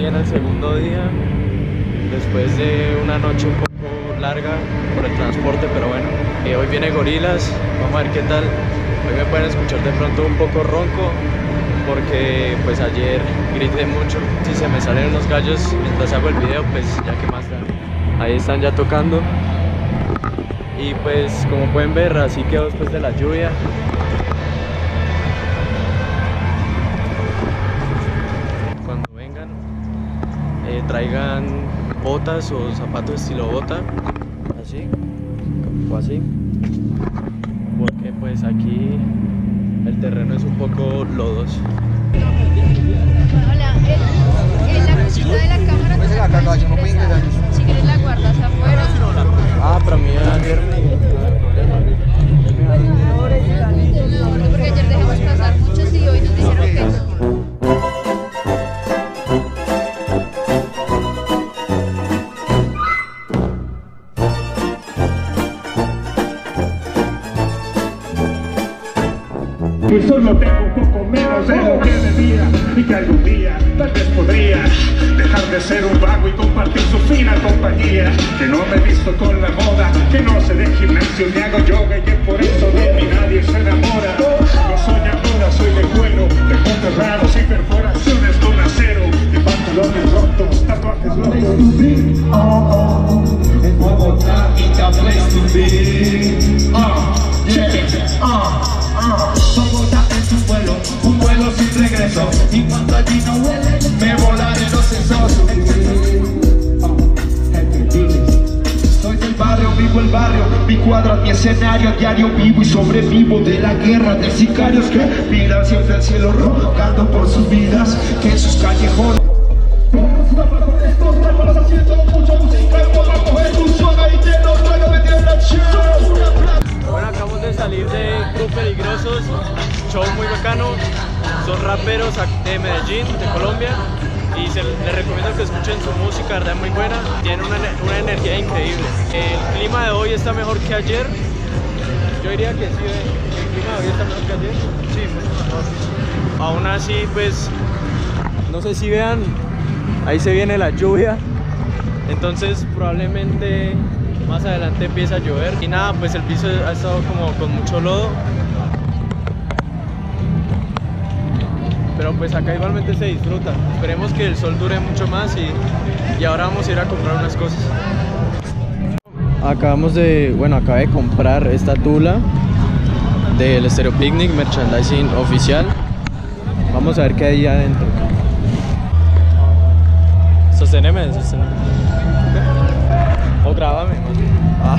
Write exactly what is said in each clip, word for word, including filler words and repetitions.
aquí en el segundo día, después de una noche un poco larga por el transporte, pero bueno, eh, hoy viene Gorilas, vamos a ver qué tal. Hoy me pueden escuchar de pronto un poco ronco porque pues ayer grité mucho. Si se me salen unos gallos mientras hago el video, pues ya que más da. Ahí están ya tocando. Y pues como pueden ver, así quedó después de la lluvia. Cuando vengan, eh, traigan botas o zapatos estilo bota, así o así, porque pues aquí el terreno es un poco lodoso. Hola, en la cosita de la cámara no la caca, yo no puedo ingresar. Si quieres la guardas afuera. Ah, pero mí ayer porque ayer dejamos pasar muchos y hoy nos dijeron que no. Y solo tengo un poco menos de lo que debía, y que algún día tal vez podría dejar de ser un vago y compartir su fina compañía. Que no me he visto con la moda, que no sé de gimnasio ni hago yoga, y que por eso de mí nadie se enamora. No soy ahora, soy de cuero, de cortes raros y perforaciones con acero, de pantalones rotos, tatuajes locos. Oh, oh, en Bogotá, it's a place to be. Oh, yeah, oh. Bogotá es un vuelo, un vuelo sin regreso. Y cuando allí no huele, me volaré los sesos. Soy del barrio, vivo el barrio, mi cuadro, mi escenario. Diario vivo y sobrevivo de la guerra de sicarios que miran siempre al cielo rogando por sus vidas, que en sus callejones. Bueno, acabamos de salir de Crew Peligrosos, show muy bacano, son raperos de Medellín, de Colombia, y se, les recomiendo que escuchen su música, verdad es muy buena, tienen una, una energía increíble. El clima de hoy está mejor que ayer, yo diría que sí, el clima de hoy está mejor que ayer, sí, pues, no. Aún así, pues, no sé si vean, ahí se viene la lluvia, entonces probablemente más adelante empieza a llover y nada, pues el piso ha estado como con mucho lodo, pero pues acá igualmente se disfruta. Esperemos que el sol dure mucho más y, y ahora vamos a ir a comprar unas cosas. Acabamos de, bueno, acabé de comprar esta tula del Estéreo Picnic, merchandising oficial. Vamos a ver qué hay adentro. Sosteneme, sosteneme. O grábame. Ah,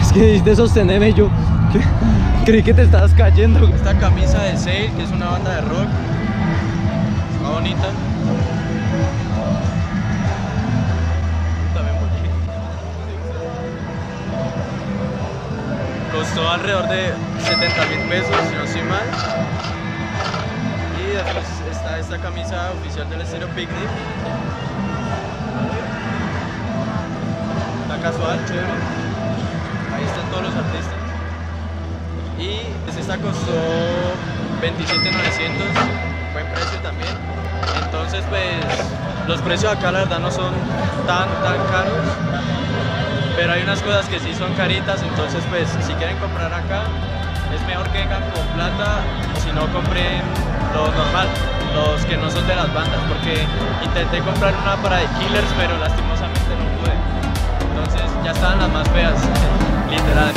es que dijiste sostenerme y yo ¿qué? Creí que te estabas cayendo. Esta camisa de Sale, que es una banda de rock, está bonita. También bonita. Costó alrededor de setenta mil pesos, si no estoy mal. Y después está esta camisa oficial del Estéreo Picnic. Casual, chévere. Ahí están todos los artistas. Y pues esta costó veintisiete mil novecientos, buen precio también. Entonces pues los precios acá la verdad no son tan tan caros, pero hay unas cosas que sí son caritas. Entonces pues si quieren comprar acá es mejor que vengan con plata, si no compren lo normal, los que no son de las bandas, porque intenté comprar una para de Killers pero lastimosamente no pude. Entonces ya estaban las más feas, literal.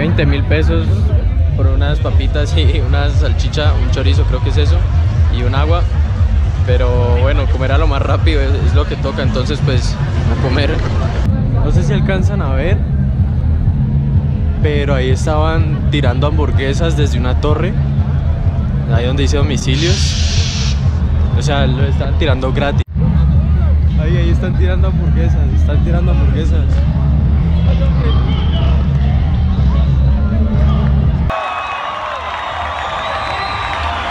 veinte mil pesos por unas papitas y una salchicha, un chorizo creo que es eso, y un agua. Pero bueno, comer a lo más rápido es, es lo que toca, entonces pues a comer. No sé si alcanzan a ver, pero ahí estaban tirando hamburguesas desde una torre, ahí donde dice domicilios. O sea, lo estaban tirando gratis. Ahí, ahí están tirando hamburguesas, están tirando hamburguesas.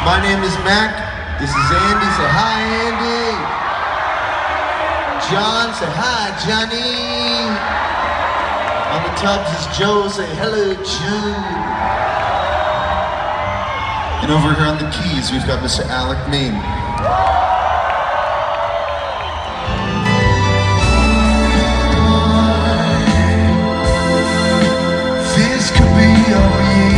My name is Mac. This is Andy. Say hi, Andy. John. Say hi, Johnny. On the top is Joe. Say hello, Joe. And over here on the keys, we've got Mister Alec Main. This could be your year.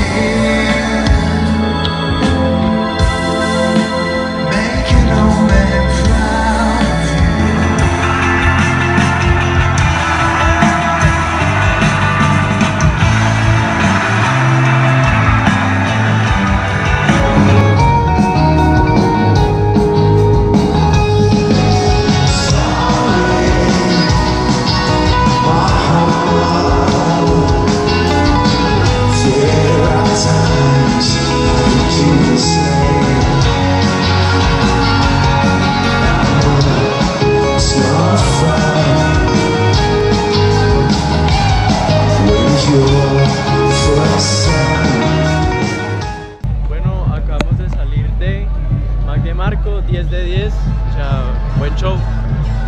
diez de diez, o sea, buen show,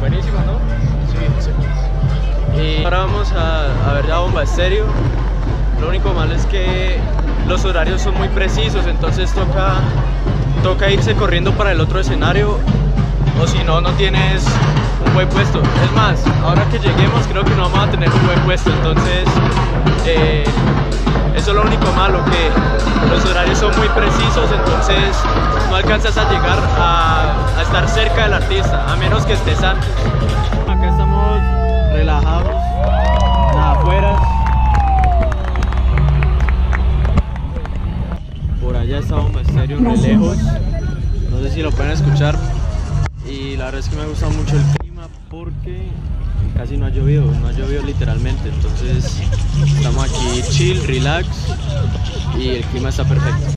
buenísimo, ¿no? Sí, sí. Y ahora vamos a, a ver la bomba estéreo. Lo único malo es que los horarios son muy precisos, entonces toca, toca irse corriendo para el otro escenario, o si no, no tienes un buen puesto. Es más, ahora que lleguemos creo que no vamos a tener un buen puesto, entonces eh, eso es lo único malo, que los horarios son muy precisos, entonces no alcanzas a llegar a, a estar cerca del artista, a menos que estés antes. Acá estamos relajados, afuera. Por allá está un estéreo muy lejos, no sé si lo pueden escuchar. Y la verdad es que me ha gustado mucho el clima porque casi no ha llovido, no ha llovido literalmente, entonces estamos aquí chill, relax y el clima está perfecto.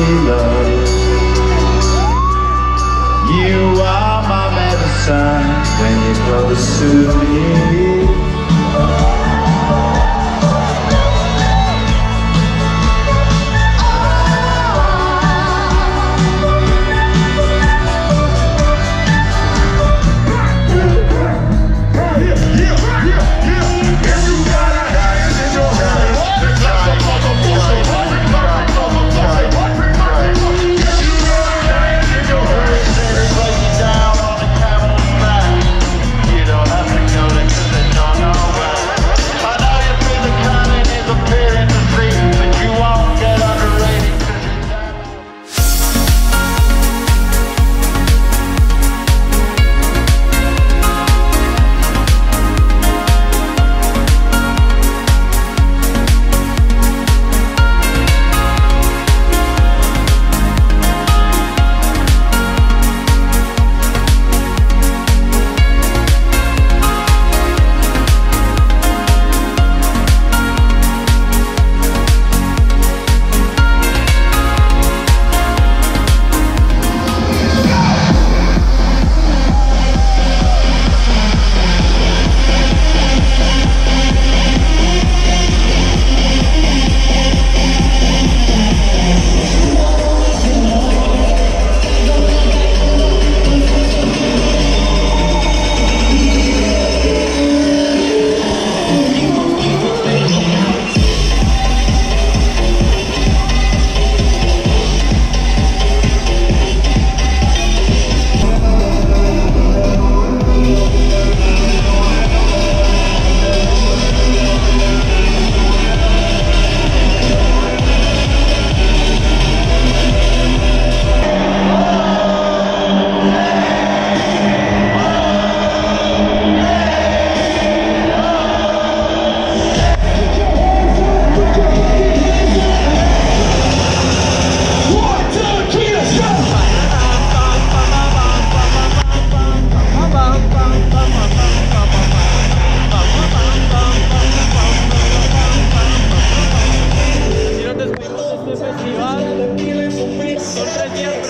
love. You are my medicine when you're close to me. Son tres días.